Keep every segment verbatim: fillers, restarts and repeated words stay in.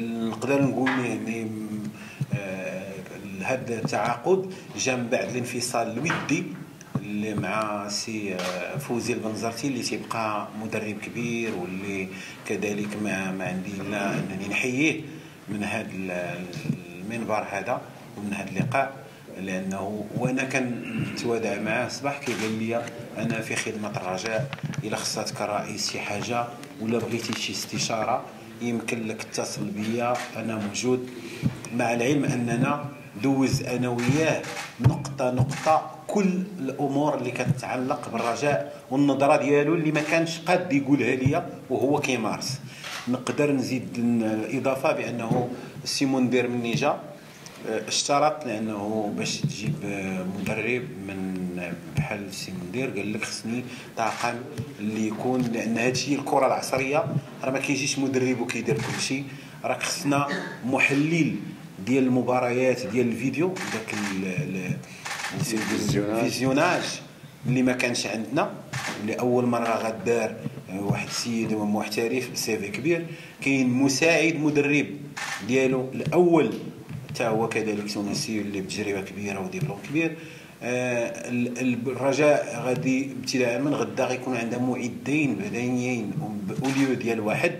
نقدر نقول يعني هذا التعاقد جا من بعد الانفصال الودي اللي مع سي فوزي البنزرتي اللي تيبقى مدرب كبير، واللي كذلك ما, ما عندي الا انني نحييه من هذا المنبر هذا ومن هذا اللقاء، لانه وانا كنتوادع معاه صباح كيقول لي انا في خدمه الرجاء، الا خصاتك رئيس شي حاجه ولا بغيتي شي استشاره يمكن لك اتصل بيا انا موجود، مع العلم اننا دوز انا وياه نقطه نقطه كل الامور اللي كتتعلق بالرجاء والنظره ديالو اللي ما كانش قاد يقولها ليا وهو كيمارس. نقدر نزيد الاضافه بانه سيمون دير مني جا اشترط، لانه باش تجيب مدرب من بحال سيمون دير قال لك خصني طاقم اللي يكون، لان هادشي الكره العصريه راه ما كيجيش مدرب وكيدير كلشي، راه خصنا محلل ديال المباريات ديال الفيديو، داك الفيزيوناج اللي ما كانش عندنا، اللي اول مره غدار واحد السيد محترف سيفي كبير، كاين مساعد مدرب ديالو الاول حتى هو كذلك تونسي اللي بتجربه كبيره ودبلوم كبير. آه الرجاء غادي ابتداء من غدا غيكون عندها معدين بدنيين اوليو ديال واحد،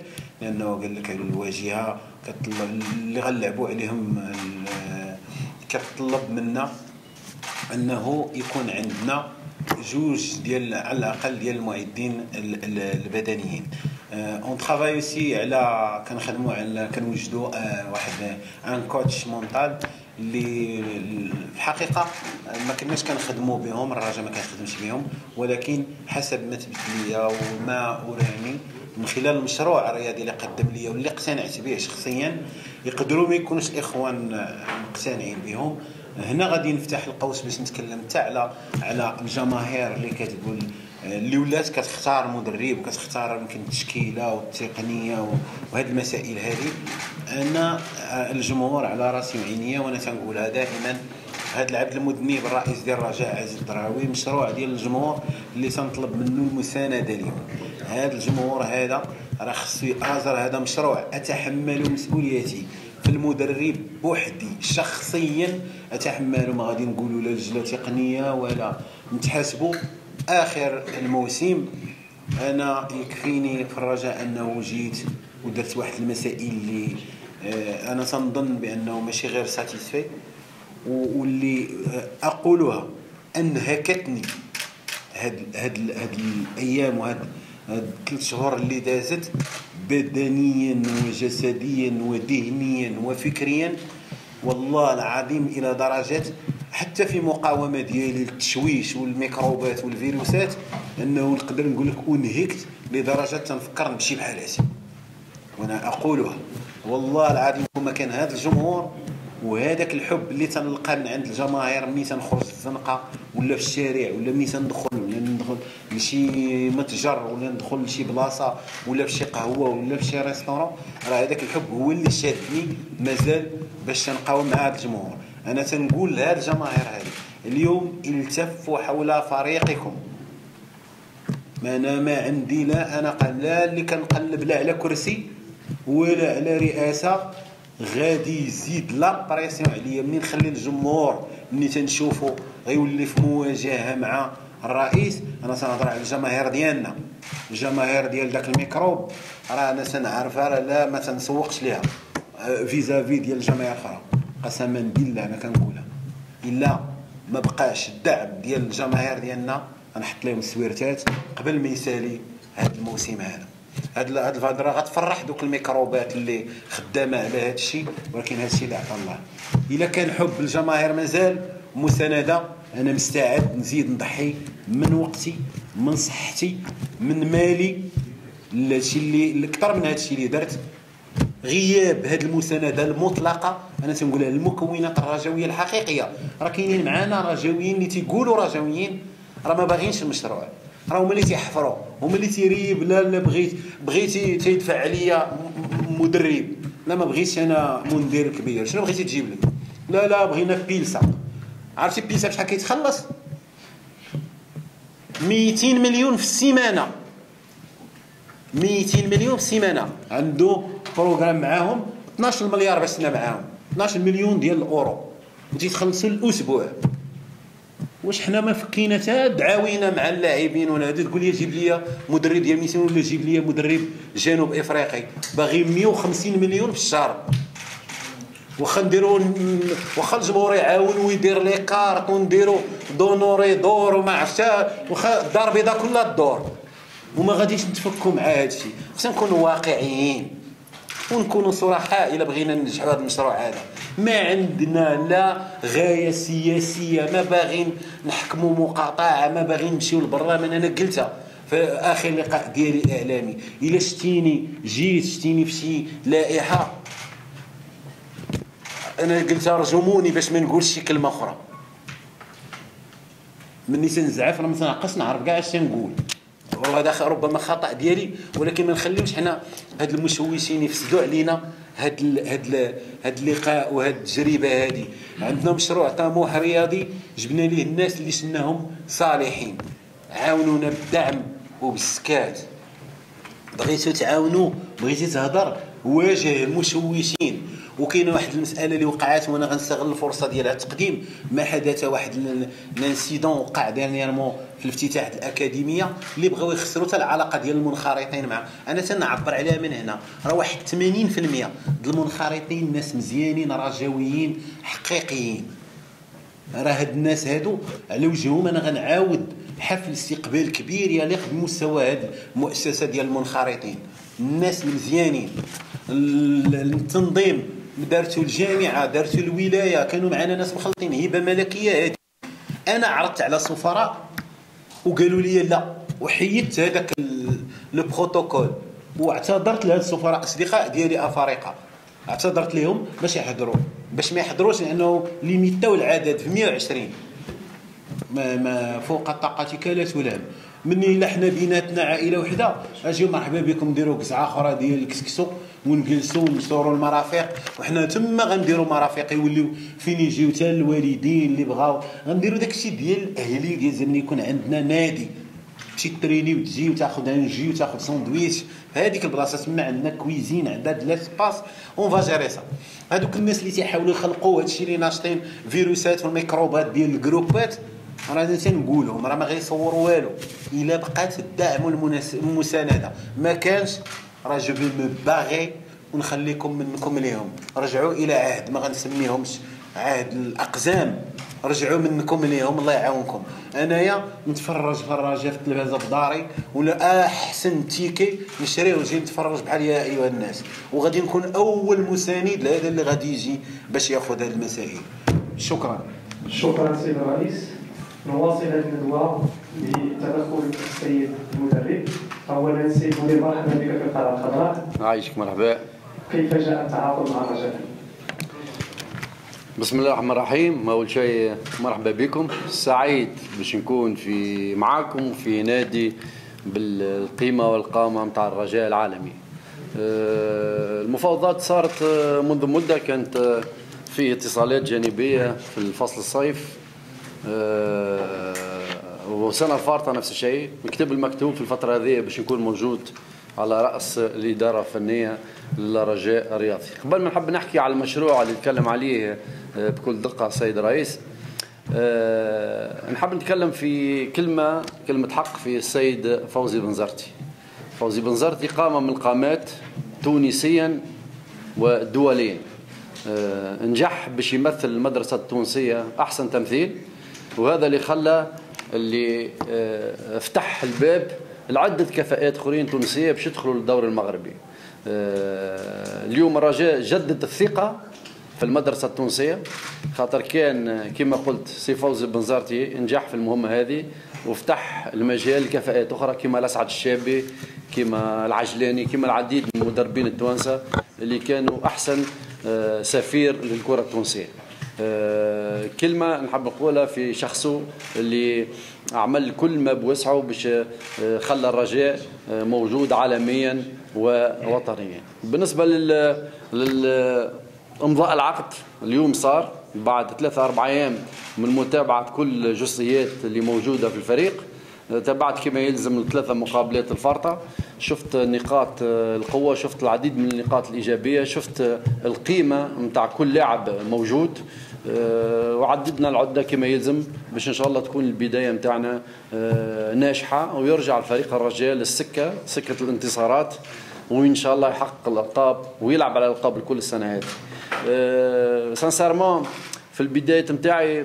لانه قال لك الواجهه كتطلب اللي غنلعبوا عليهم، كتطلب منا انه يكون عندنا جوج ديال على الاقل ديال المعدين البدنيين. اون ترافاي اوسي على كنخدموا على كنوجدوا واحد ان كوتش مونطال اللي في الحقيقه ما كناش كنخدموا بهم، الرجاء ما كنخدمش بهم، ولكن حسب ما تبت ليا وما وراني من خلال المشروع الرياضي اللي قدم لي واللي اقتنعت به شخصيا، يقدروا ما يكونوش الاخوان مقتنعين بهم. هنا غادي نفتح القوس باش نتكلم حتى على على الجماهير اللي كتقول اللي ولات كتختار مدرب وكتختار يمكن التشكيله والتقنيه وهذه المسائل هذه. انا الجمهور على راسي وعينيا وانا تنقولها دائما، هذا العبد المذنب الرئيس ديال الرجاء عزيز الدراوي مشروع ديال الجمهور اللي تنطلب منه المسانده اليوم. هذا الجمهور هذا راه خصو يأزر، هذا مشروع اتحمل مسؤوليتي في المدرب بوحدي شخصيا اتحمل، ما غادي نقولوا لا لجنه تقنيه ولا نتحاسبوا اخر الموسم. انا يكفيني في الرجاء انه جيت ودرت واحد المسائل اللي انا تنظن بانه ماشي غير ساتيسفي، واللي اقولها انهكتني هاد هاد هاد الايام وهاد هاد ثلاث شهور اللي دازت بدنيا وجسديا وذهنيا وفكريا، والله العظيم الى درجه حتى في مقاومه ديالي للتشويش والميكروبات والفيروسات، انه نقدر نقول لك انهكت لدرجه تنفكر نمشي بحال هادي. وانا اقولها والله العظيم كما كان هذا الجمهور وهذاك الحب اللي تنلقى من عند الجماهير ملي تنخرج في الزنقه ولا في الشارع ولا ملي تندخل ولا ندخل لشي متجر ولا ندخل لشي بلاصه ولا في شي قهوه ولا في شي ريستورون، راه هذاك الحب هو اللي شادني مازال باش تنقاوم مع هذا الجمهور. انا تنقول لهاد الجماهير هذه اليوم التفوا حول فريقكم، ما انا ما عندي لا انا لا اللي كنقلب لا على كرسي ولا على رئاسه غادي يزيد لا بريسيون عليا. منين نخلي الجمهور مني تنشوفو غيولي في مواجهه مع الرئيس، انا تنهضر على الجماهير ديالنا، الجماهير ديال داك الميكروب راه انا تنعرفها، راه لا ما تنسوقش ليها فيزافي ديال الجماهير الاخرى، قسما بالله انا كنقولها. الا ما بقاش الدعم ديال الجماهير ديالنا غنحط لهم السويرتات قبل ما يسالي هذا الموسم هذا. هاد هاد الهضره غتفرح دوك الميكروبات اللي خدامه على هذا الشيء، ولكن هذا الشيء اللي عطا الله. الا كان حب الجماهير مازال مسانده، انا مستعد نزيد نضحي من وقتي من صحتي من مالي، الشيء اللي اكثر من هذا الشيء اللي درت. غياب هذه المسانده المطلقه انا تنقولها المكونات الرجاويه الحقيقيه، راه كاينين معنا رجاويين اللي تيقولوا رجاويين راه ما باغيينش المشروع، راه هما اللي تيحفروا، هما اللي تيريب لا لا بغيت بغيتي تيدفع عليا مدرب، لا ما بغيتش انا مدير كبير، شنو بغيتي تجيب لك؟ لا لا بغينا بيلسا، عرفتي بيلسا بشحال كيتخلص؟ مئتين مليون في السيمانه، مئتين مليون في السيمانه، عنده بروغرام معاهم اثناش مليار باش تنا معاهم، اثناش مليون ديال الاورو وتجي تخلصوا الاسبوع. واش حنا ما فكينا حتى دعاوينا مع اللاعبين ولا هذا؟ تقول لي جيب لي مدرب ديال ميسيون ولا جيب لي مدرب جنوب افريقي باغي مية وخمسين مليون في الشهر، واخا نديرو واخا الجمهور يعاون ويدير لي كارت ونديرو دونوري دور وما عرفتش، واخا الدار البيضاء كلها الدور، وما غاديش نتفكوا مع هذا الشيء. خصنا نكونوا واقعيين ونكونوا صراحة الا بغينا ننجحوا هذا المشروع هذا. ما عندنا لا غايه سياسيه، ما باغين نحكموا مقاطعه، ما باغين نمشيو لبرلمان. انا قلتها في اخر لقاء ديالي الاعلامي، الا شتيني جيت شتيني في شي لائحه، انا قلتها رجموني باش ما نقولش شي كلمه اخرى. مني تنزعف راه ما تنعقص، نعرف كاع اش تنقول. والله هذا ربما خطا ديالي، ولكن ما نخليوش حنا هاد المشوشين يفسدوا علينا هاد ال هاد ال هاد اللقاء وهاد التجربه هادي. عندنا مشروع طموح رياضي جبنا ليه الناس اللي شناهم صالحين، عاونونا بالدعم وبالسكات. بغيتو تعاونوا، بغيتي تهضر، واجه المشوشين. وكاينه واحد المساله اللي وقعات وانا غنستغل الفرصه ديالها التقديم. ما حدث واحد الانسيدون وقع ديرنييرمون في الافتتاح الاكاديميه اللي بغاو يخسروا حتى العلاقه ديال المنخرطين مع، انا تنعبر عليها من هنا، راه واحد ثمانين في المية ديال المنخرطين ناس مزيانين رجاويين حقيقيين. راه هاد الناس هادو على وجههم انا غنعاود حفل استقبال كبير يليق بمستوى هاد المؤسسه ديال المنخرطين. الناس المزيانين، التنظيم دارتو الجامعه دارتو الولايه، كانوا معنا ناس مخلطين، هبه ملكيه هادي. انا عرضت على سفراء وقالوا لي لا، وحيدت هذاك البروتوكول واعتذرت لهاد السفراء اصدقاء ديالي افارقه، اعتذرت لهم باش يحضروا باش ما يحضروش، لانه ليميتاو العدد في مية وعشرين، ما, ما فوق طاقتك لا تلام. مني الا حنا بيناتنا عائله وحده، اجيو مرحبا بكم ديروا قزعه اخرى ديال الكسكسو ونجلسوا ونصوروا المرافق، وحنا تما غنديروا مرافق يوليو فين يجيو حتى الوالدين اللي بغاو، غنديروا داكشي ديال الاهلي ديال زعما يكون عندنا نادي تمشي تريني وتجي وتاخذ انجي وتاخذ ساندويتش في هذيك البلاصه، تما عندنا كويزين عندها دلا سباس اون فاجيريسا. هذوك الناس اللي تيحاولوا يخلقوا هادشي اللي ناشطين فيروسات والميكروبات ديال الجروبات، راه تنقولهم راه ما غيصوروا والو الا بقات الدعم والمسانده. ما كانش راه جو مي باغي ونخليكم منكم ليهم. رجعوا الى عهد، ما غنسميهمش عهد الاقزام، رجعوا منكم ليهم الله يعاونكم. انايا نتفرج فراجه في التلفازه في داري ولا احسن تيكي نشريه ونجي نتفرج بحال يا ايها الناس، وغادي نكون اول مساند لهذا اللي غادي يجي باش ياخذ هذه المسائل. شكرا شكرا سيدي الرئيس. نواصل الندوة لتدخل السيد المدرب. أولا سيد المدرب مرحبا بك في القناة الخضراء. عايشك مرحبا. كيف جاء التعاقد مع الرجاء؟ بسم الله الرحمن الرحيم. أول شيء مرحبا بكم، سعيد باش نكون في معاكم في نادي بالقيمة والقامة متاع الرجاء العالمي. المفاوضات صارت منذ مدة، كانت في اتصالات جانبية في الفصل الصيف وسنة فارطة نفس الشيء. نكتب المكتوب في الفترة هذه باش نكون موجود على رأس الإدارة الفنية للرجاء الرياضي. قبل ما نحب نحكي على المشروع اللي نتكلم عليه بكل دقة السيد الرئيس، نحب نتكلم في كلمة كلمة حق في السيد فوزي البنزرتي. فوزي البنزرتي قامة من القامات تونسيا ودوليا، نجح باش يمثل المدرسة التونسية أحسن تمثيل، وهذا اللي خلى اللي فتح الباب لعدة كفاءات اخرين تونسيه باش يدخلوا للدور المغربي. اليوم الرجاء جدد الثقه في المدرسه التونسيه، خاطر كان كما قلت سي فوزي بنزرتي نجح في المهمه هذه وفتح المجال لكفاءات اخرى كما الاسعد الشابي كما العجلاني كما العديد من المدربين التوانسه اللي كانوا احسن سفير للكره التونسيه. أه كلمة نحب نقولها في شخصه اللي عمل كل ما بوسعه باش خلى الرجاء موجود عالميا ووطنيا. بالنسبة للإمضاء العقد اليوم صار بعد ثلاثة أربعة أيام من متابعة كل الجزئيات اللي موجودة في الفريق. تابعت كما يلزم الثلاثة مقابلات الفارطة، شفت نقاط القوة، شفت العديد من النقاط الإيجابية، شفت القيمة متاع كل لاعب موجود، وعددنا العدة كما يلزم باش إن شاء الله تكون البداية متاعنا ناجحة ويرجع الفريق الرجاء للسكة، سكة الانتصارات، وإن شاء الله يحقق الألقاب ويلعب على الألقاب لكل السنوات. سانسيرمون في البداية متاعي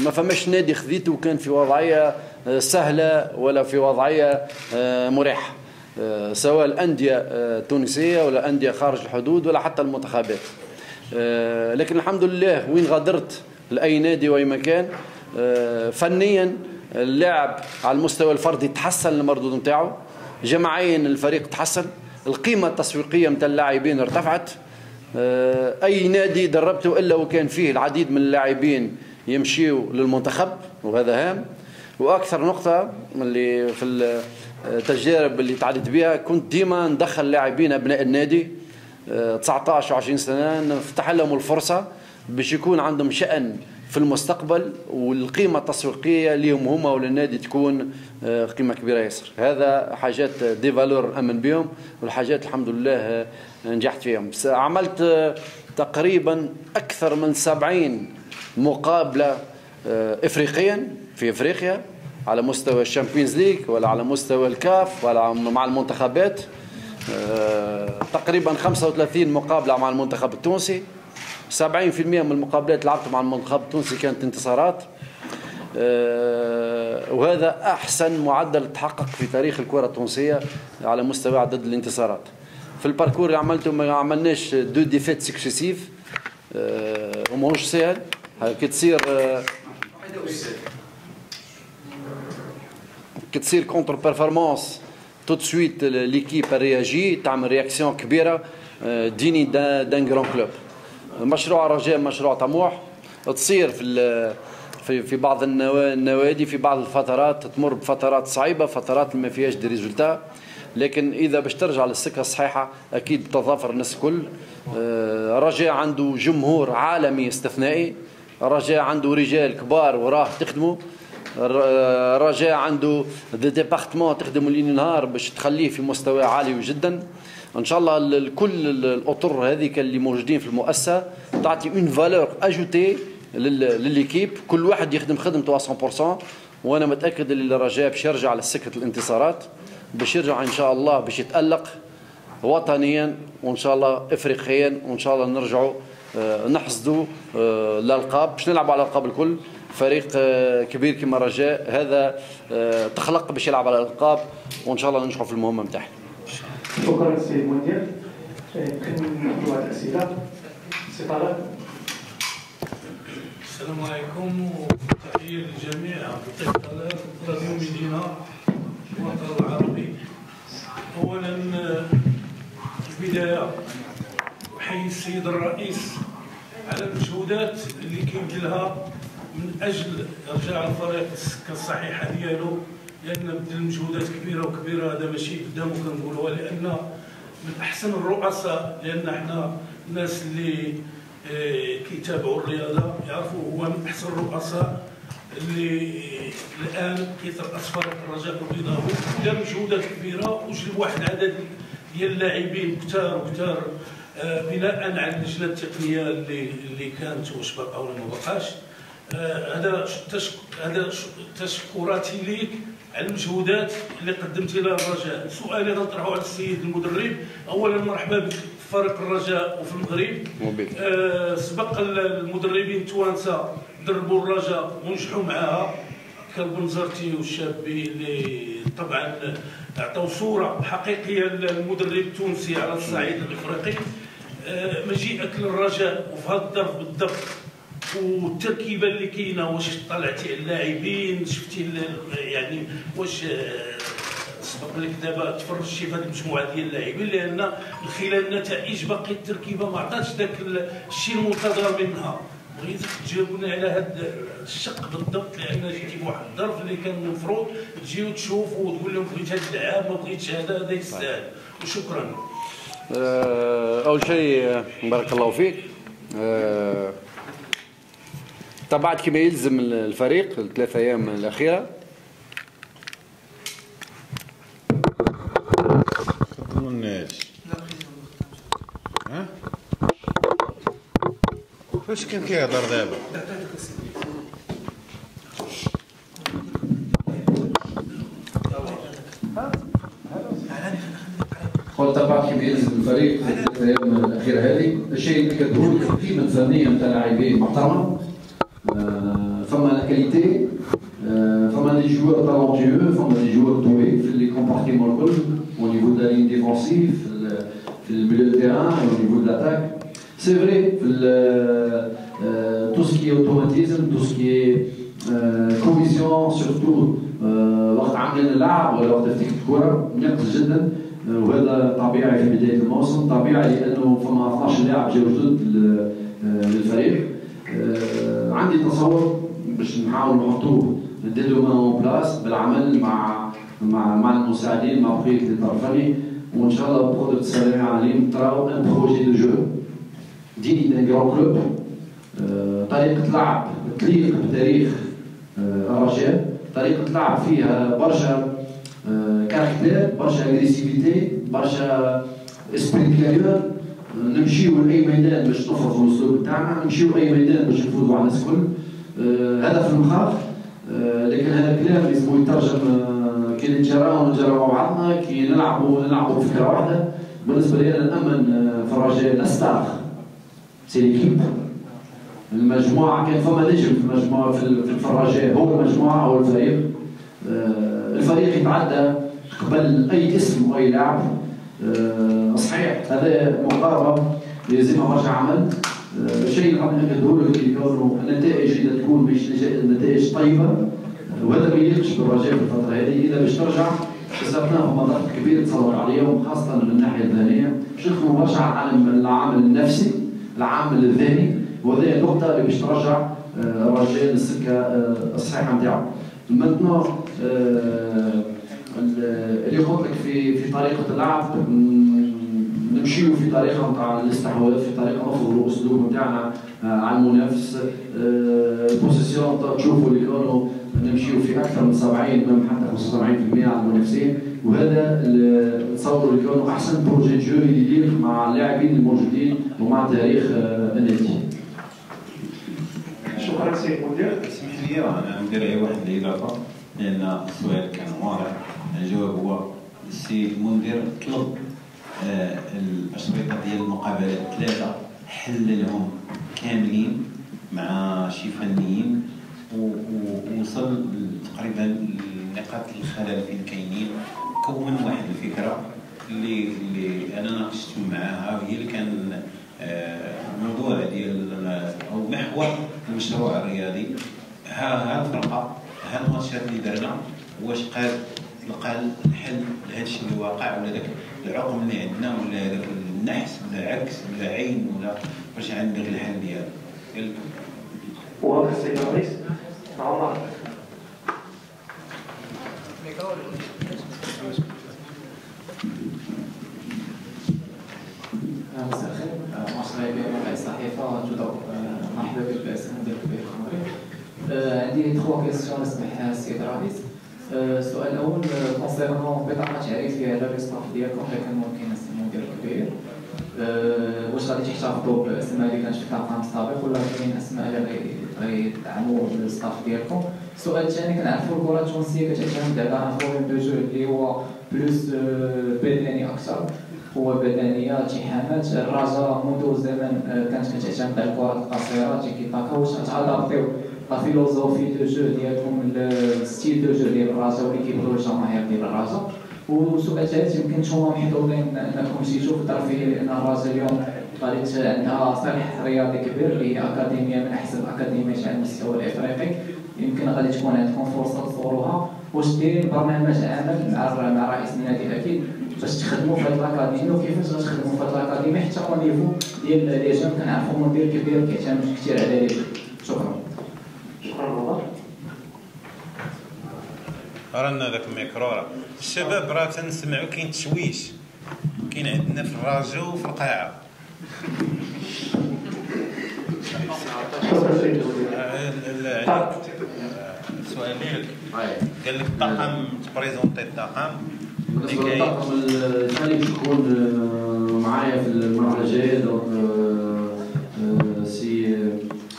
ما فماش نادي خذيته وكان في وضعية سهلة ولا في وضعية مريحة، سواء الأندية التونسية ولا أندية خارج الحدود ولا حتى المنتخبات. لكن الحمد لله وين غادرت لأي نادي وأي مكان فنيا اللاعب على المستوى الفردي تحسن المردود متاعو، جماعيا الفريق تحسن، القيمة التسويقية متاع اللاعبين ارتفعت. أي نادي دربته إلا وكان فيه العديد من اللاعبين يمشيوا للمنتخب وهذا هام. وأكثر نقطة اللي في التجارب اللي تعديت بها كنت ديما ندخل لاعبين أبناء النادي تسعطاش وعشرين سنة، نفتح لهم الفرصة باش يكون عندهم شأن في المستقبل والقيمة التسويقية ليهم هما وللنادي تكون قيمة كبيرة ياسر. هذا حاجات دي فالور نأمن بهم والحاجات الحمد لله نجحت فيهم. عملت تقريبا أكثر من سبعين مقابلة إفريقيا في إفريقيا على مستوى الشامبيونز ليج ولا على مستوى الكاف ولا مع المنتخبات، تقريبا خمسة وثلاثين مقابلة مع المنتخب التونسي، سبعين بالمئة من المقابلات لعبت مع المنتخب التونسي كانت انتصارات، وهذا أحسن معدل تحقق في تاريخ الكرة التونسية على مستوى عدد الانتصارات. في الباركور اللي عملته ما عملناش دو ديفيت سكسيسيف وماهوش ساهل، كي تصير كي تصير كونتر بيرفورمانس تو دو سويت ليكيب رياجي تعمل رياكسيون كبيرة ديني دان غران كلوب. مشروع الرجاء مشروع طموح، تصير في في بعض النوادي في بعض الفترات تمر بفترات صعيبه، فترات ما فيهاش دي ريزولتا، لكن اذا باش ترجع للسكه الصحيحه اكيد تظافر الناس الكل. الرجاء عنده جمهور عالمي استثنائي، الرجاء عنده رجال كبار وراه تخدموا، الرجاء عنده دي ديبارتمون تخدموا ليل نهار باش تخليه في مستوى عالي جدا. ان شاء الله الكل الاطر هذيك اللي موجودين في المؤسسه تعطي اون فالور اجوتي لليكيب، كل واحد يخدم خدمته مية بالمية، وانا متاكد ان الرجاء باش يرجع لسكه الانتصارات، باش يرجع ان شاء الله باش يتالق وطنيا وان شاء الله افريقيا، وان شاء الله نرجعوا نحصدوا الالقاب باش نلعبوا على الالقاب الكل. فريق كبير كما الرجاء هذا تخلق باش يلعب على الالقاب، وان شاء الله ننجحوا في المهمه نتاعنا. شكرا سيمون دير. السلام عليكم وتحية للجميع، بطبيعة الله اليوم دينا الوطن العربي. أولا في البداية أحيي السيد الرئيس على المجهودات اللي كيبذلها من أجل إرجاع الفريق للسكة الصحيحة ديالو، لأن بدل مجهودات كبيرة وكبيرة هذا ماشي قدام كنقولوها، لأن من أحسن الرؤساء، لأن احنا الناس اللي كيتابعوا الرياضة يعرفوا هو من أحسن الرؤساء اللي الآن كيترأس فريق الرجاء الرياضي، قدام مجهودات كبيرة وجلب واحد العدد ديال اللاعبين كثار وكثار بناء على اللجنة التقنية اللي اللي كانت واش بقى ولا ما بقاش. هذا هذا تشكراتي ليك على المجهودات اللي قدمتي لها الرجاء. سؤالي غنطرحه على السيد المدرب، اولا مرحبا بك في فريق الرجاء وفي المغرب. آه سبق المدربين التوانسه دربوا الرجاء ونجحوا معاها كالبنزرتي والشابي اللي طبعا عطاو صوره حقيقيه للمدرب التونسي على الصعيد الافريقي. آه مجيئك للرجاء وفي هذا الظرف بالضبط والتركيبه اللي كاينه، واش طلعتي على اللاعبين، شفتي يعني واش سبق لك دابا تفرجتي في هذه المجموعه ديال اللاعبين؟ لان من خلال النتائج باقي التركيبه ما عطاتش ذاك الشيء المنتظر منها. بغيتك تجاوبنا على هذا الشق بالضبط، لان جيتي بواحد الظرف اللي كان المفروض تجي وتشوف وتقول لهم بغيت هذا اللعاب ما بغيتش هذا، هذا يستاهل. وشكرا. اول شيء بارك الله فيك. أه تابعت كما يلزم الفريق الثلاث ايام الاخيره، عملناش. لا بغينا ها؟ فاش كان كيهضر دابا؟ قلت طبعا كيما يلزم الفريق في الايام الاخيره هذه، الشيء اللي كتقول قيمه انسانيه نتاع لاعبين محترمه، فما لا كاليتي، فما دي جوار طالونتيو، فما دي جوار دوي في لي كومبارتيمون الكل، او نيفو دو لا لين ديفونسيف، في الميليو تيران، او نيفو دو لاتاك، سي فري في تو سكي اوتوماتيزم، تو سكي كوميسيون سورتو وقت عملنا اللعب ولا وقت تكتيك الكره ناقص جدا. وهذا طبيعي في بدايه الموسم، طبيعي لانه فما اثناش لاعب جاوا جدد للفريق. عندي تصور باش نحاول نحطوه دي دوما اون بلاس بالعمل مع مع مع المساعدين مع بقيه الاطار الفني، وان شاء الله بقدره السريعه عليهم تراو ان بروجي دو جو ديني دان كرون كلوب، طريقه لعب تليق بتاريخ الرجاء، طريقه لعب فيها برشا كاركتير، برشا اغريسيفيتي، برشا اسبري كارير. نمشيو لاي ميدان باش نفرضوا الاسلوب تاعنا، نمشيو لاي ميدان باش نفوضوا على الناس الكل. هدف المخاف، لكن هذا الكلام لازم يترجم كي نتجراو نتجراو مع بعضنا، كي نلعبوا نلعبوا بفكره واحده. بالنسبه لي انا نامن في الرجاء نستاخ سي ليكيب المجموعه، كان فما نجم في المجموعه في الرجاء، هو المجموعه هو الفريق. الفريق يتعدى قبل اي اسم واي لاعب. صحيح هذا مقاربه لازمها برشا عمل. الشيء اللي قبل نقولك اللي كانوا النتائج اذا تكون مش نتائج طيبه، وهذا ما يليقش بالرجاء في الفتره هذه. اذا باش ترجع خسرناهم ضغط كبير تصور عليهم، خاصه من الناحيه الذهنيه. باش نخدموا برشا على العامل النفسي، العامل الذهني، وهذه النقطه اللي باش ترجع الرجاء للسكه الصحيحه نتاعو. مانتنون اللي قلت لك في في طريقه اللعب، نمشيو في طريقه نتاع الاستحواذ، في طريقه نفرضوا الاسلوب نتاعنا على المنافس. البوسيسيون تشوفوا اللي كانوا نمشيو في اكثر من سبعين ممكن حتى خمسة وسبعين بالمئة على المنافسين، وهذا نتصور اللي كانوا احسن بروجي جو يليق مع اللاعبين الموجودين ومع تاريخ النادي. شكرا سي مدير، اسمح لي انا ندير غير واحد الاضافه لان السؤال كان واضح، الجواب هو السي المدير طلب آه الاشرطه ديال المقابلات ثلاثه حللهم كاملين مع شي فنيين، ووصل تقريبا لنقاط الخلل فين كاينين، كون واحد الفكره اللي اللي انا ناقشت معاها، وهي اللي كان الموضوع آه ديال او محور المشروع الرياضي. ها هاد الفرقه، هاد الماتشات اللي درنا، واش قاد لقى الحل لهذا الشيء اللي واقع، ولا ذاك العقم اللي عندنا، ولا ذاك النحس، ولا عكس، ولا عين، ولا واش عندك الحل ديالو؟ واضح السي الرئيس عمر. مساء الخير، معشر بموقع الصحيفه تدور. مرحبا بك باسم مدير كبير الخمري. عندي ثلاث كيسيون نسمح السيد الرئيس. السؤال الاول كونسيرنون بطاقه تعريفيه على الريسبونس ديالكم، لكن ممكن السي مدير الكبير واش غادي تحتفظوا باسماء اللي كانت في الطاقم السابق، ولا كاين اسماء اللي غيدعموا الستاف ديالكم؟ السؤال الثاني، كنعرفوا الكره التونسيه كتعتمد على ان فورم دو جو اللي هو بلوس بدني اكثر، هو بدنيه التحامات. الرجاء منذ زمن كانت كتعتمد على الكرات القصيره تيكي تاكا، واش غتعرفوا لا فيلوزوفي دو جو ديالكم، الستيل دو جو ديال الرجاء واللي كيبغيو الجماهير ديال الرجاء؟ وسؤال ثالث، يمكن نتوما محظوظين انكم جيتوا في الظرفيه لان الرجاء اليوم قالت عندها صالح رياضي كبير اللي هي اكاديميه من احسن الاكاديميات على المستوى الافريقي، يمكن غادي تكون عندكم فرصه تصوروها. واش داير برنامج عمل مع مع رئيس النادي اكيد باش تخدموا في هاد الاكاديمي، وكيفاش غتخدموا في هاد الاكاديمي حتى هو نيفو ديال لي جون؟ كنعرفوا مدير كبير كيعتمد كثير على لي جون. شكرا. شكرا والله. رانا ذاك الميكرو، راه الشباب راه تنسمعوا كاين تشويش، كاين عندنا في الراديو وفي القاعه. سؤالين، قال لك الطاقم تبريزونتي الطاقم، بالنسبه للطاقم الحالي باش تكون معايا في المرحله الجايه دونك سي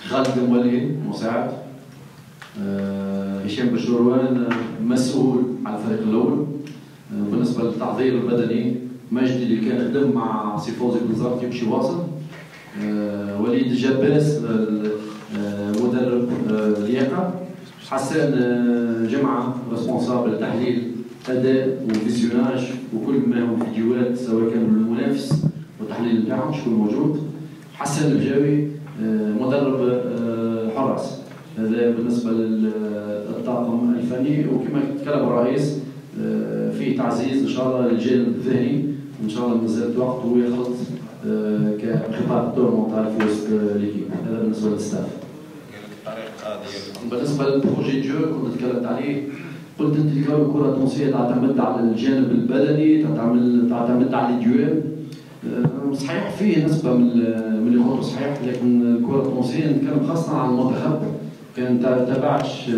خالد المولي مساعد، هشام بشروان مسؤول على الفريق الاول. بالنسبه للتعطيل البدني مجدي اللي كان خدم مع سي فوزي البنزرتي باش يواصل، وليد الجباس مدرب اللياقه، حسان جمعه ريسبونسابل التحليل اداء وفيزيوناج وكل ما هو فيديوهات سواء كان المنافس والتحليل نتاعهم شكون موجود. حسن البجاوي مدرب حراس. هذا بالنسبه للطاقم الفني، وكما تكلم الرئيس فيه تعزيز ان شاء الله للجانب الذهني، وان شاء الله مازال وقت هو يخلط كقطاع التورمونتال في وسط ليكيب. هذا بالنسبه للستاف. بالنسبه للبروجي جو كنت تكلمت عليه، قلت انت الكره الكره التونسيه تعتمد على الجانب البدني، تعتمد تعتمد على الديوان. صحيح فيه نسبه من اللي قلتو صحيح، لكن الكره التونسيه نتكلم خاصه على المنتخب، كان تابعتش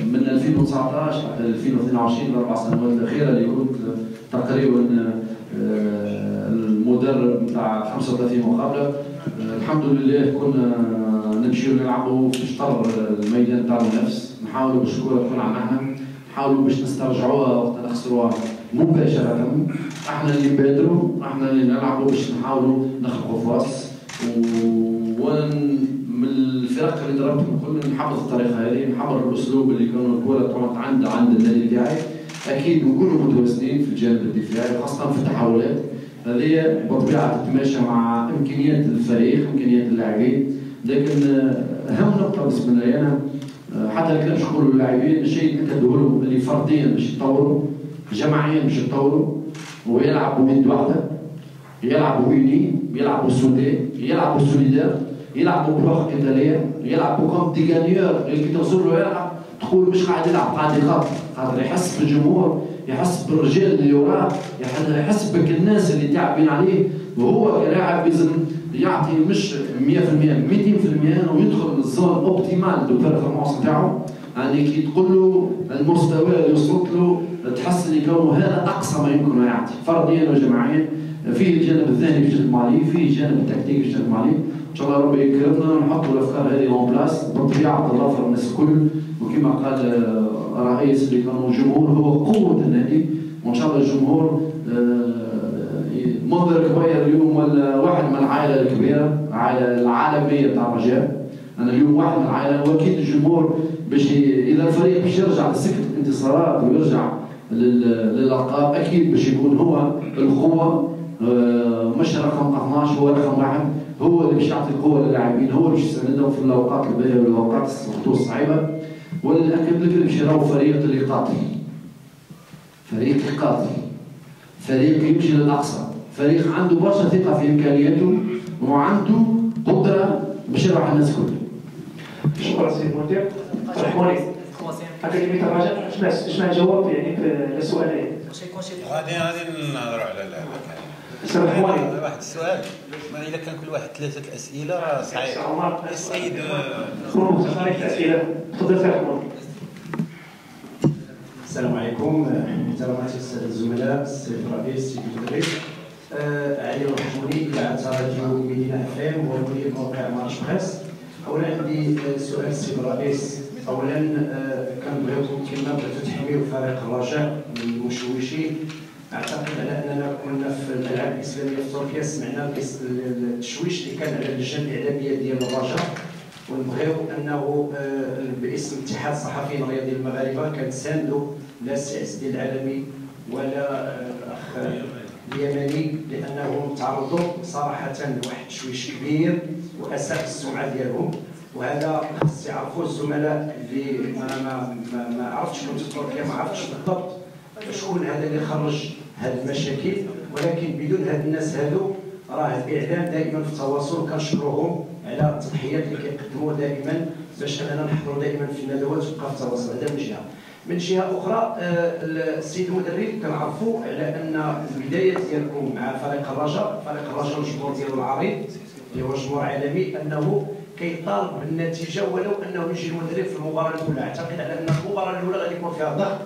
من ألفين وتسعطاش حتى ألفين واثنين وعشرين الاربع سنوات الاخيره اللي كنت تقريبا المدرب نتاع خمسة وثلاثين مقابله. الحمد لله كنا نمشيو نلعبو في شطر الميدان تاع المنافس، نحاولوا باش الكره تكون عملنا، نحاولوا باش نسترجعوها وقت نخسروها مباشره. احنا اللي نبادروا، احنا اللي نلعبوا باش نحاولوا نخلقوا فرص، ومن الفرق اللي ضربتهم كلهم نحافظ الطريقه هذه، نحافظ الاسلوب اللي كانوا الكره تقعد عند عند النادي تاعي. اكيد نكونوا متوازنين في الجانب الدفاعي خاصه في التحولات، هذه بطبيعه تتماشى مع امكانيات الفريق امكانيات اللاعبين. لكن اهم نقطه بالنسبه لي انا حتى كان نشكر اللاعبين، الشيء ناكدوه لهم اللي فرديا باش يتطوروا، جماعيا باش يتطوروا، ويلعبوا يد واحده، يلعبوا يوني، يلعبوا سوداء، يلعبوا سوليدار، يلعبوا بروح كتاليه، يلعبوا كوم دي غانيور. اللي كي توصل له يلعب تقول مش قاعد يلعب، قاعد يخاف، خاطر يحس بالجمهور، يحس بالرجال اللي وراه، يحس بك الناس اللي تعبين عليه، وهو كلاعب لازم يعطي مش مية بالمية مئتين بالمية ويدخل للزون اوبتيمال دو بيرفورمانس نتاعو. يعني كي تقول له المستوى اللي وصلت له تحس اللي كونه هذا اقصى ما يمكن يعطي فرديا وجماعيا. فيه الجانب الذهني باش نخدموا عليه، فيه الجانب التكتيكي باش نخدموا عليه. ان شاء الله ربي يكرمنا ونحطوا الافكار هذه اون بلاس بطبيعه الله في الناس الكل. وكما قال الرئيس اللي كانوا الجمهور هو قوه النادي، وان شاء الله الجمهور منظر كبير اليوم ولا واحد من العائله الكبيره العائله العالميه تاع الرجاء. انا اليوم واحد من العائله، واكيد الجمهور باش اذا الفريق باش يرجع لسكه الانتصارات ويرجع للالقاب اكيد باش يكون هو القوه، مش رقم اثناش، هو رقم واحد، هو اللي باش يعطي القوه للاعبين، هو اللي باش يساندهم في الاوقات الباهيه والاوقات الصعيبه. وانا ناكد لك اللي باش يراو فريق اللي قاتل، فريق قاتل، فريق يمشي للاقصى، فريق عنده برشا ثقه في امكانياته وعنده قدره باش يربح الناس الكل. شكرا سي مدير، سامحوني اكاديميه الرجاء شنو شنو الجواب يعني في السؤال هذا؟ غادي غادي نهضروا على سامحوني واحد السؤال، ما الا كان كل واحد ثلاثه الاسئله راه صعيب. السيد خروج ثلاثه اسئله، تفضل سامحوني. السلام عليكم احتراماتي الساده الزملاء، السيد الرئيس، السيد المدرس علي الرحموني إذاعة راديو مدينة إف إم ومدير موقع مارش بريس. أولا عندي سؤال السيد الرئيس، أولا كنبغيوكم كما بدأتوا تحميوا فريق الرجاء من المشوشين. أعتقد على أننا كنا في الألعاب الإسلامية في تركيا سمعنا التشويش اللي كان على اللجنة الإعلامية ديال الرجاء، ونبغيو أنه باسم اتحاد الصحفيين الرياضيين المغاربة كنساندوا لا السي عز الدين العالمي ولا الأخ اليمني، لانهم تعرضوا صراحه لواحد التشويش كبير واساء السمعه ديالهم. وهذا خص يعرفوه الزملاء اللي انا ما ما, ما عرفتش كنت في تركيا، ما عرفتش بالضبط شكون هذا اللي خرج هذه المشاكل، ولكن بدون هاد الناس هادو راه الاعلام دائما في التواصل. كنشكرهم على التضحيات اللي كيقدموها دائما باش اننا نحضروا دائما في الندوات ونبقى في التواصل. هذا من جهه. من جهه اخرى السيد المدرب كنعرفوا على ان البدايه ديالكم مع فريق الرجاء، فريق الرجاء الجمهور ديالو العريض اللي هو جمهور عالمي، انه كيطالب بالنتيجه ولو انه يجي المدرب في المباراه الاولى. اعتقد على ان المباراه الاولى غادي يكون فيها ضغط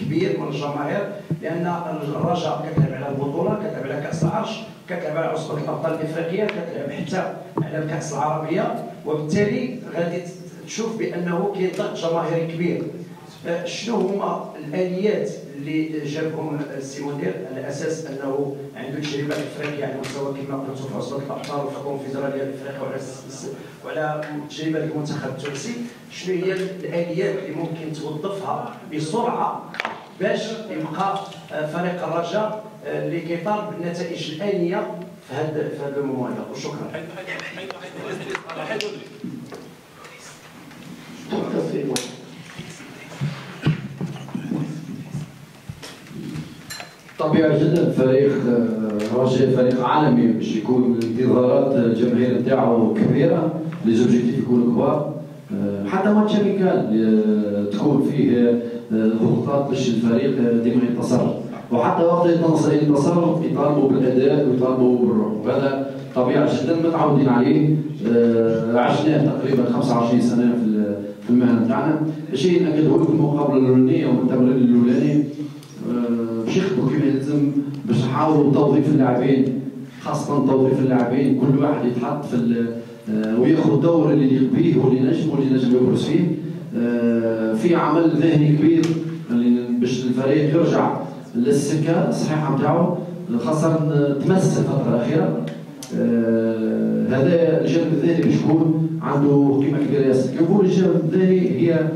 كبير من الجماهير، لان الرجاء كتلعب على البطوله، كتلعب على كاس العرش، كتلعب على عصبه الابطال الافريقيه، كتلعب حتى على الكاس العربيه، وبالتالي غادي تشوف بانه كاين ضغط جماهيري كبير. شنو هما الاليات اللي جابهم سيمون دير على اساس انه عنده تجربه افريقيه على مستوى كما قلت في عصبه الابطال وفي الكونفدراليه الافريقيه وعلى وعلى تجربه المنتخب التونسي، شنو هي الاليات اللي ممكن توظفها بسرعه باش يبقى فريق الرجاء اللي كيطالب بالنتائج الانيه في هذا في هذا المواجهه؟ وشكرا. طبيعي جدا فريق الرجاء فريق عالمي، باش يكون الانتظارات الجماهير نتاعو كبيره، لي زوبجيكتيف يكونوا كبار، حتى ماتش اميكال تكون فيه ضغوطات باش الفريق ديما ينتصر، وحتى وقت ينتصر ينتصر يطالبوا بالاداء ويطالبوا بالروح، وهذا طبيعي جدا متعودين عليه، عشناه تقريبا خمسة وعشرين سنه في المهنه نتاعنا. شيء ناكدهولك في المقابله الاولانيه ومن التمرين الاولاني باش يخدموا كيما يلزم، باش نحاولوا توظيف اللاعبين، خاصه توظيف اللاعبين، كل واحد يتحط في وياخذ الدور اللي يليق به واللي نجم واللي نجم يبرز فيه. في عمل ذهني كبير باش الفريق يرجع للسكه الصحيحه نتاعو، خاصه تمس الفتره الاخيره. هذا الجانب الذهني باش يكون عنده قيمه كبيره ياسر. كنقول الجانب الذهني هي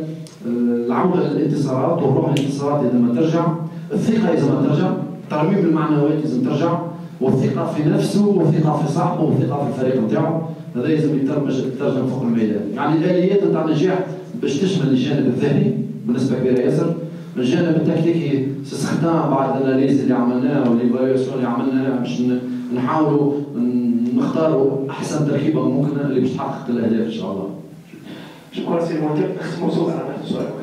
العوده للانتصارات وروح الانتصارات، اذا ما ترجع الثقه، اذا ما ترجع ترميم المعنويات، لازم ترجع والثقه في نفسه والثقه في صاحبه والثقه في الفريق نتاعو، هذا لازم يترجم يترجم فوق الميدان. يعني الاليات نتاع النجاح باش تشمل الجانب الذهني بنسبه كبيره ياسر، الجانب التكتيكي استخدام بعض الاناليز اللي عملناها والفارياسيون اللي عملناها باش نحاولوا نختاروا احسن تركيبه ممكنه اللي باش تحقق الاهداف ان شاء الله. شكرا سي مهندس، خص موضوع على سؤال واحد.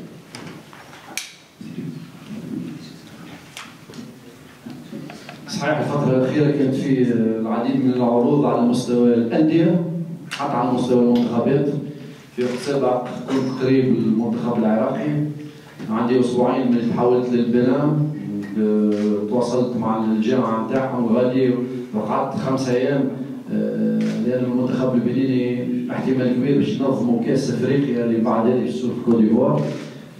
صحيح الفترة الأخيرة كانت فيه العديد من العروض على مستوى الأندية حتى على مستوى المنتخبات. في وقت سابق كنت قريب للمنتخب العراقي، عندي أسبوعين ملي تحولت للبنان، تواصلت مع الجامعة نتاعهم غادي وقعدت خمسة أيام، لأن المنتخب البنيني احتمال كبير باش ينظموا كأس أفريقيا اللي بعد هذه السنة في كوت ديفوار،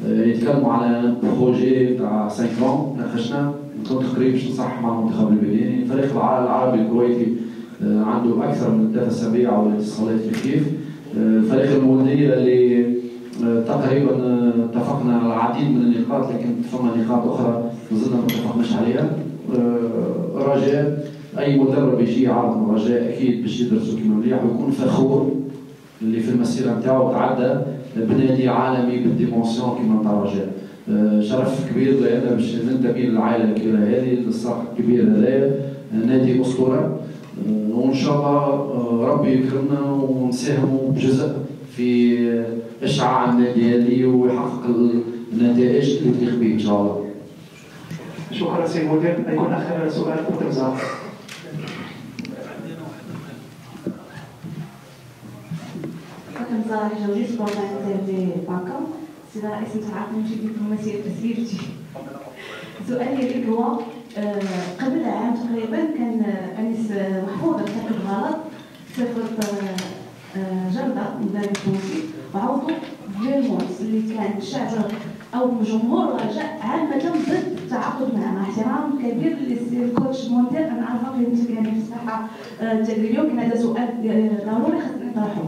يتكلموا على بروجي تاع خمسة عام، ناقشنا، كنت قريب باش نصحح مع المنتخب البنيني. الفريق العربي الكويتي عنده أكثر من ثلاث أسابيع أو اتصالات في الكيف، الفريق المولدية اللي تقريبا اتفقنا على العديد من النقاط، لكن فما نقاط أخرى مازلنا ما اتفقناش عليها. الرجاء اي مدرب يجي يعرض الرجاء اكيد باش يدرسو كيما مليح ويكون فخور اللي في المسيره نتاعو تعدى بنادي عالمي بالديمونسيون كيما نتاع الرجاء. شرف كبير لنا باش ننتمي للعائله الكبيره هذه، للصرح الكبير هذايا، نادي اسطوره، وان شاء الله ربي يكرمنا ونساهموا بجزء في اشعاع النادي هذه ويحقق النتائج اللي تليق به ان شاء الله. شكرا سي مدير، يكون اخر سؤال وترزع. كنزار جوجي سبورتير دي باكا، سي رئيس متعاقد في الدبلوماسيه التسويريه. سؤالي لك هو قبل عام تقريبا كان أنيس محفوظ ارتكب غلط، سافرت جرده مدرب تونسي وعوضوا بالموس اللي كان الشعب او جمهور الرجاء عامه ضد التعاقد معه، مع احترام كبير للكوتش مونتير، انا عارفه قيمتك يعني في الساحه التدريبيه، ولكن هذا سؤال ضروري خصنا نطرحه.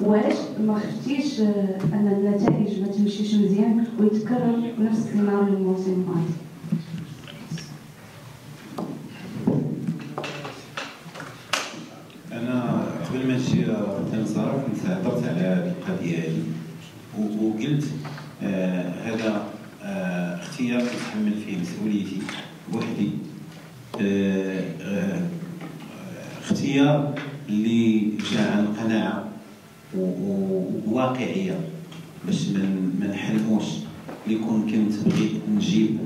وعلاش ما خفتيش ان النتائج ما تمشيش مزيان ويتكرر نفس السيناريو الموسم الماضي؟ انا قبل ما نمشي للانصراف كنت عثرت على القضيه هذه وقلت آه هذا آه اختيار نتحمل فيه مسؤوليتي بوحدي، آه آه اختيار اللي جاء عن قناعه وواقعيه باش ما نحلموش اللي كنت بغيت نجيب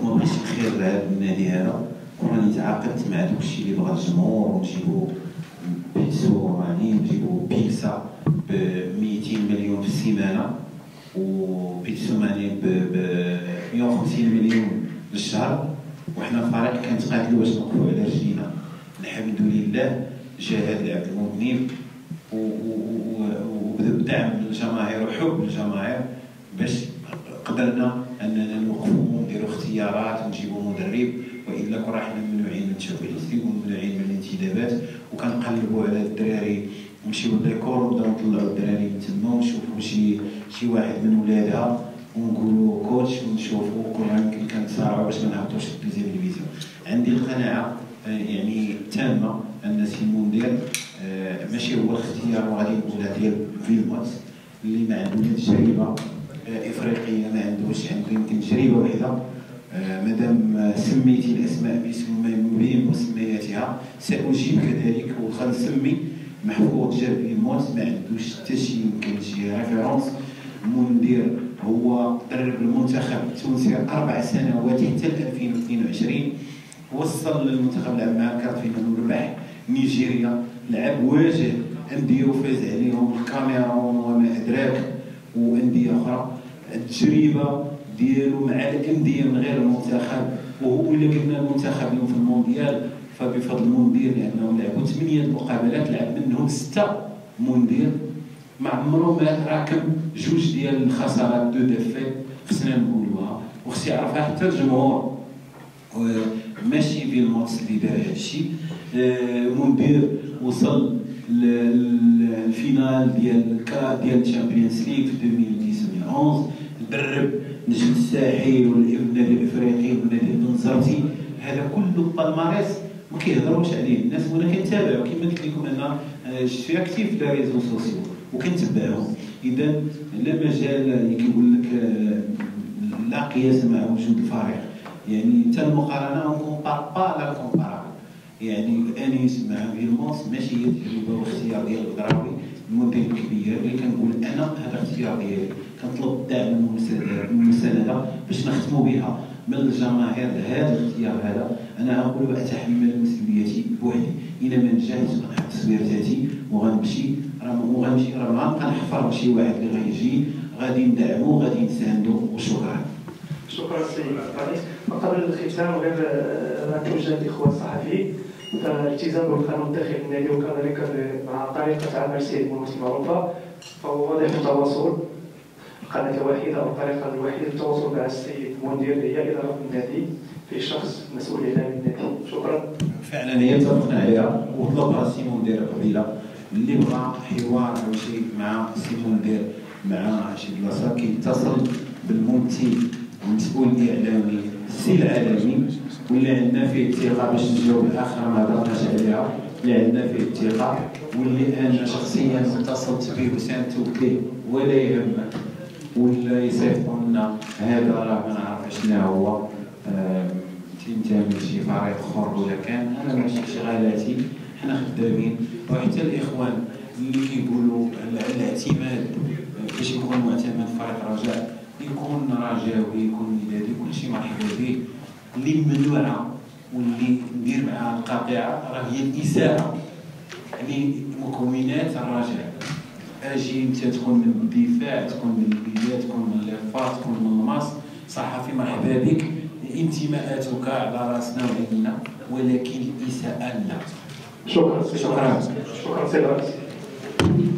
وما بغيتش الخير لهذا النادي هذا، وراني تعاقدت مع داكشي اللي بغا الجمهور ونجيبو بيتزو راني نجيبو بيتزا ب مئتين مليون في السيمانه وبيتزو ماني ب مئة وخمسين مليون للشهر، وحنا فريق كنتقاتلو باش نوقفو على رجلينا. الحمد لله جا هاد عبد المنيب وبدعم الجماهير وحب الجماهير باش قدرنا اننا نوقفو ونديرو اختيارات ونجيبو مدرب، والا كون حنا ممنوعين من التوقيت وممنوعين من الانتدابات وكنقلبوا على الدراري ونمشيو للديكور ونبداو نطلعوا الدراري من تما ونشوفوا شي شي واحد من ولادها ونقولوا كوتش ونشوفوا كون يمكن كنصارعوا باش ما نهبطوش للدوزيام ديفيزيون. عندي القناعه يعني تامه ان سيمون دير ماشي هو الاختيار، وغادي نقولها ديال فيلموت اللي ما عندو تجربه افريقيه، ما عندوش عنده يمكن تجربه واحده. مادام سميتي الاسماء بمسمياتها ساجيب كذلك، وغنسمي محفوظ جاب الموت ما عندوش حتى شي يمكن شي ريفيرونس. المدير هو درب المنتخب التونسي اربع سنوات حتى ألفين واثنين وعشرين، وصل للمنتخب لعب مع الكارت فينال وربح نيجيريا، لعب واجه انديه وفاز عليهم الكاميرون وما ادراك وانديه اخرى. التجربه ديالو مع الانديه من غير المنتخب، وهو الا كنا المنتخب اليوم في المونديال فبفضل المندير لانه لعبوا ثمانيه مقابلات لعب منهم سته مندير، ما عمرو ما راكم جوج ديال الخسارات دو ديفيت. خصنا نقولوها وخص يعرفها حتى الجمهور، ماشي في الماتش اللي دار هادشي. مندير وصل للفينال ديال كا ديال الشامبيونز ليغ في ألفين وتسعة عشر، درب نجم الساحل والنادي الافريقي والنادي البنزرتي. هذا كله بالماريس ما كيهضروش عليه الناس، وانا كنتابعو كما قلت لكم انا شفت اكتيف في لي ريزو سوسيو وكنتبعهم. اذا لا مجال كيقول لك لا قياس مع وجود الفريق، يعني حتى المقارنه اون بار با لا كومبارابل. يعني انيس مع فيلمونس ماشي هي تجربه واختيار ديال الدراوي المدير الكبير اللي كنقول انا هذا اختيار ديالي، كنطلب الدعم والمسانده باش نختموا بها من الجماهير لهذا الاختيار هذا. انا اقول اتحمل مسؤوليتي بوحدي، الا ما نجحتش غنحط تصوير ذاتي وغنمشي راه وغنمشي راه ما غنبقى نحفر شي واحد اللي غيجي غادي ندعمو غادي نساندو. وشكرا. شكرا السيد الرئيس. قبل الختام غير نتوجه للاخوه الصحفيين، فالالتزام بالقانون داخل النادي وكذلك مع طريقه عمل السيد مولود المعروفه فهو واضح التواصل، القناة الوحيدة أو الطريقة الوحيدة للتواصل مع السيد مدير هي إدارة النادي في شخص مسؤول إعلامي النادي. شكرا. فعلا هي اتفقنا عليها وطلبها سيمون دير قبيلة، اللي بغى حوار أو شيء مع سيمون دير مع شي بلاصة كيتصل بالممثل المسؤول الإعلامي السي العالمي، واللي عندنا فيه الثقة باش نجاوب آخر ما هضرناش عليها، اللي عندنا فيه الثقة واللي أنا شخصيا اتصلت به وساندت به ولا يهمك ولا يصيفطوا لنا هذا راه ما نعرفش شنو هو تنتمي لشي فريق اخر ولا كان. انا ماشي شغالاتي، حنا خدامين. وحتى الاخوان اللي كيقولوا الاعتماد باش يكون معتمد فريق الرجاء يكون رجاوي يكون ميلادي كلشي مرحبا به، اللي ممنوعه واللي ندير معها القطيعه راه هي الاساءه. يعني مكونات الرجاء اجي انت تكون من الدفاع تكون من البلاد تكون من الرفاق تكون من الماس، صحفي مرحبا بك، انتماءاتك على راسنا وعينينا، ولكن الاساءه لا. شكرا شكرا شكرا سي الرئيس.